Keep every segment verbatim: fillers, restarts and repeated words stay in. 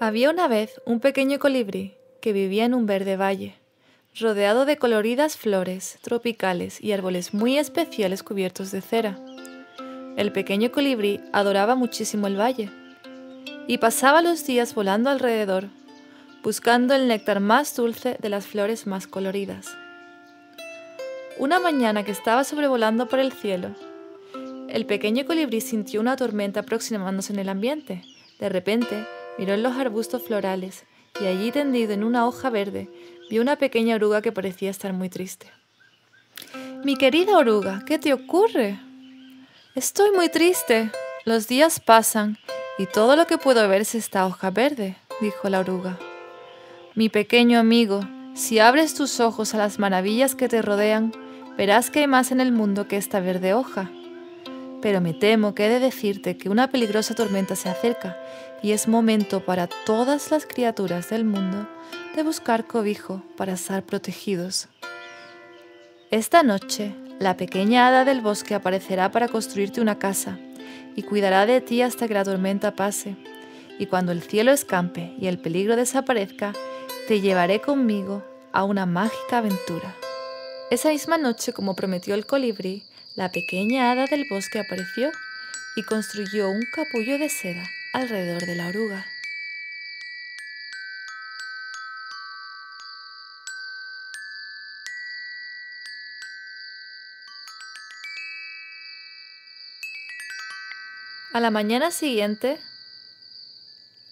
Había una vez un pequeño colibrí que vivía en un verde valle, rodeado de coloridas flores tropicales y árboles muy especiales cubiertos de cera. El pequeño colibrí adoraba muchísimo el valle y pasaba los días volando alrededor, buscando el néctar más dulce de las flores más coloridas. Una mañana que estaba sobrevolando por el cielo, el pequeño colibrí sintió una tormenta aproximándose en el ambiente. De repente, miró en los arbustos florales y allí, tendido en una hoja verde, vio una pequeña oruga que parecía estar muy triste. «Mi querida oruga, ¿qué te ocurre?» «Estoy muy triste. Los días pasan y todo lo que puedo ver es esta hoja verde», dijo la oruga. «Mi pequeño amigo, si abres tus ojos a las maravillas que te rodean, verás que hay más en el mundo que esta verde hoja. Pero me temo que he de decirte que una peligrosa tormenta se acerca y es momento para todas las criaturas del mundo de buscar cobijo para estar protegidos. Esta noche, la pequeña hada del bosque aparecerá para construirte una casa y cuidará de ti hasta que la tormenta pase. Y cuando el cielo escampe y el peligro desaparezca, te llevaré conmigo a una mágica aventura». Esa misma noche, como prometió el colibrí, la pequeña hada del bosque apareció y construyó un capullo de seda alrededor de la oruga. A la mañana siguiente,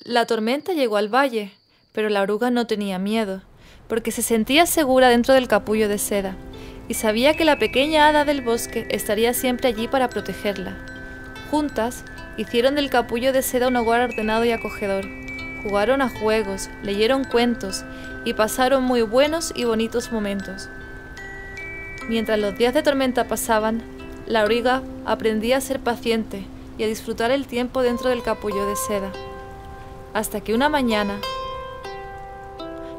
la tormenta llegó al valle, pero la oruga no tenía miedo, porque se sentía segura dentro del capullo de seda y sabía que la pequeña hada del bosque estaría siempre allí para protegerla. Juntas, hicieron del capullo de seda un hogar ordenado y acogedor. Jugaron a juegos, leyeron cuentos y pasaron muy buenos y bonitos momentos. Mientras los días de tormenta pasaban, la oruga aprendía a ser paciente y a disfrutar el tiempo dentro del capullo de seda. Hasta que una mañana,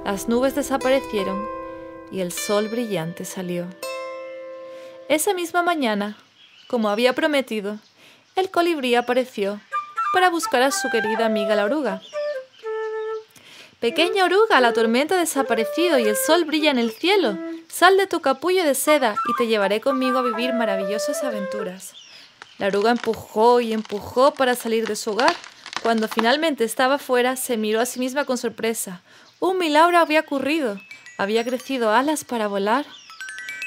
las nubes desaparecieron y el sol brillante salió. Esa misma mañana, como había prometido, el colibrí apareció para buscar a su querida amiga la oruga. «Pequeña oruga, la tormenta ha desaparecido y el sol brilla en el cielo. Sal de tu capullo de seda y te llevaré conmigo a vivir maravillosas aventuras». La oruga empujó y empujó para salir de su hogar. Cuando finalmente estaba fuera, se miró a sí misma con sorpresa. Un milagro había ocurrido. Había crecido alas para volar.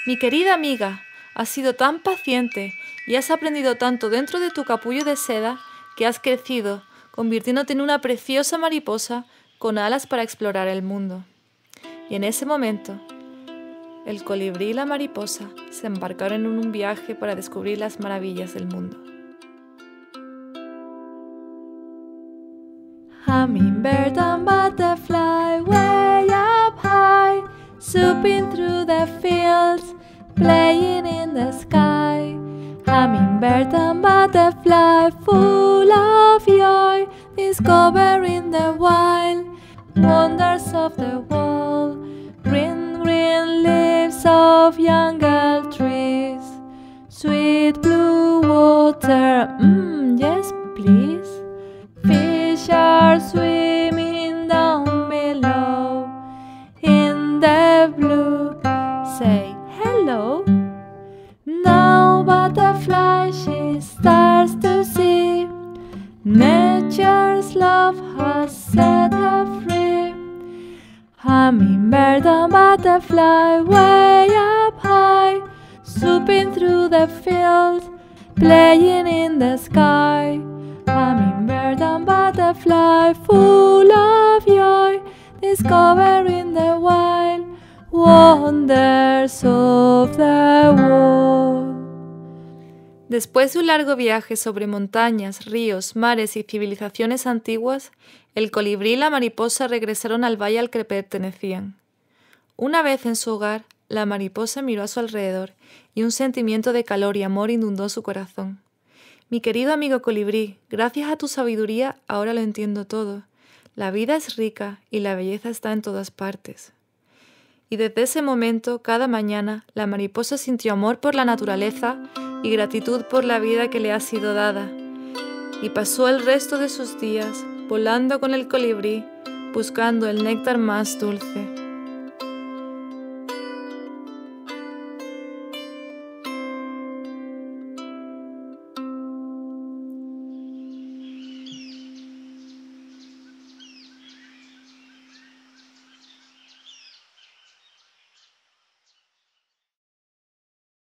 «Mi querida amiga, has sido tan paciente y has aprendido tanto dentro de tu capullo de seda que has crecido, convirtiéndote en una preciosa mariposa con alas para explorar el mundo». Y en ese momento, el colibrí y la mariposa se embarcaron en un viaje para descubrir las maravillas del mundo. Hummingbird and butterfly, way up high, swooping through the fields, playing in the sky. Hummingbird and butterfly, full of joy, discovering the wild wonders of the world. Green, green leaves of jungle trees, sweet blue water, mmm, yes please. Fish are swimming down below in the blue. Say hello. Now butterfly she starts to see nature's love has set her free. Hummingbird and butterfly way up high, swooping through the fields, playing in the sky. Hummingbird and butterfly, full of joy, discovering the wild wonders of the world. Después de un largo viaje sobre montañas, ríos, mares y civilizaciones antiguas, el colibrí y la mariposa regresaron al valle al que pertenecían. Una vez en su hogar, la mariposa miró a su alrededor y un sentimiento de calor y amor inundó su corazón. «Mi querido amigo colibrí, gracias a tu sabiduría ahora lo entiendo todo. La vida es rica y la belleza está en todas partes». Y desde ese momento, cada mañana, la mariposa sintió amor por la naturaleza y gratitud por la vida que le ha sido dada. y pasó el resto de sus días volando con el colibrí, buscando el néctar más dulce.